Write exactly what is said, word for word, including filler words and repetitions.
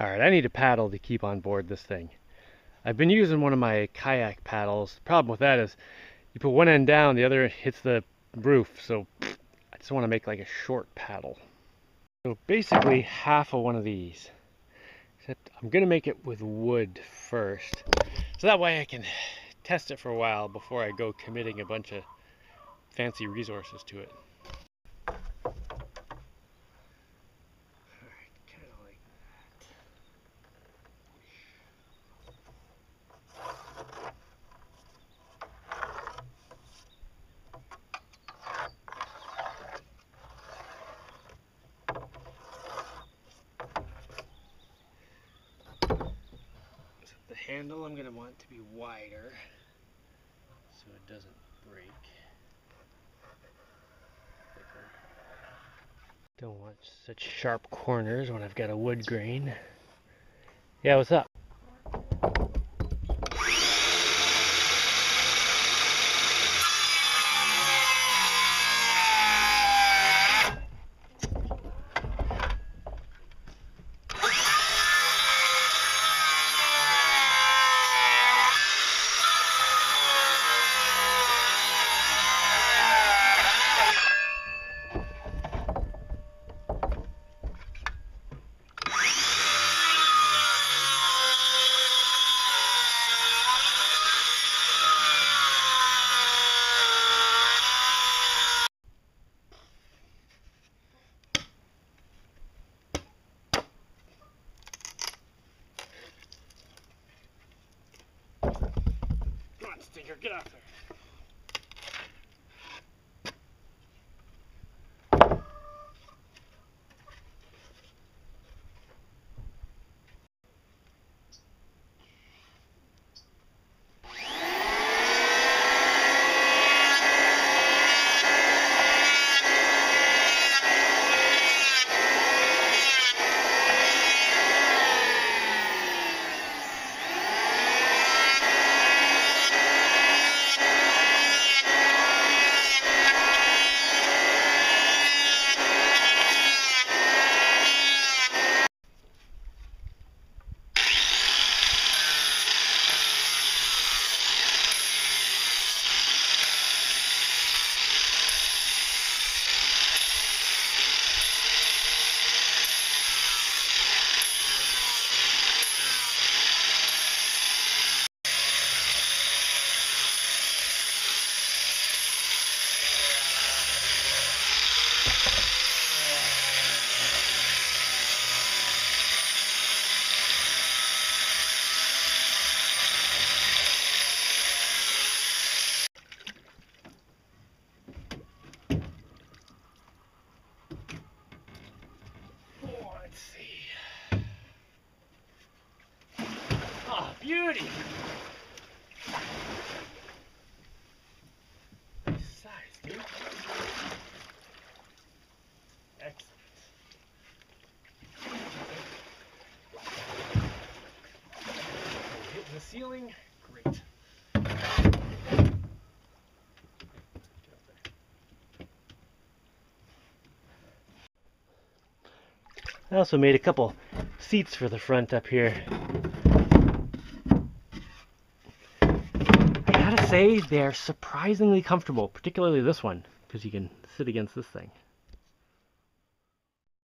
Alright, I need a paddle to keep on board this thing. I've been using one of my kayak paddles. The problem with that is you put one end down, the other hits the roof, so I just want to make like a short paddle. So basically half of one of these. Except I'm going to make it with wood first, so that way I can test it for a while before I go committing a bunch of fancy resources to it. Handle I'm going to want it to be wider so it doesn't break. Thicker. Don't want such sharp corners when I've got a wood grain. Yeah, what's up? Stinker, get out there. Beauty! Size, dude. Excellent. Hitting the ceiling. Great. I also made a couple seats for the front up here. They're surprisingly comfortable, particularly this one, because you can sit against this thing.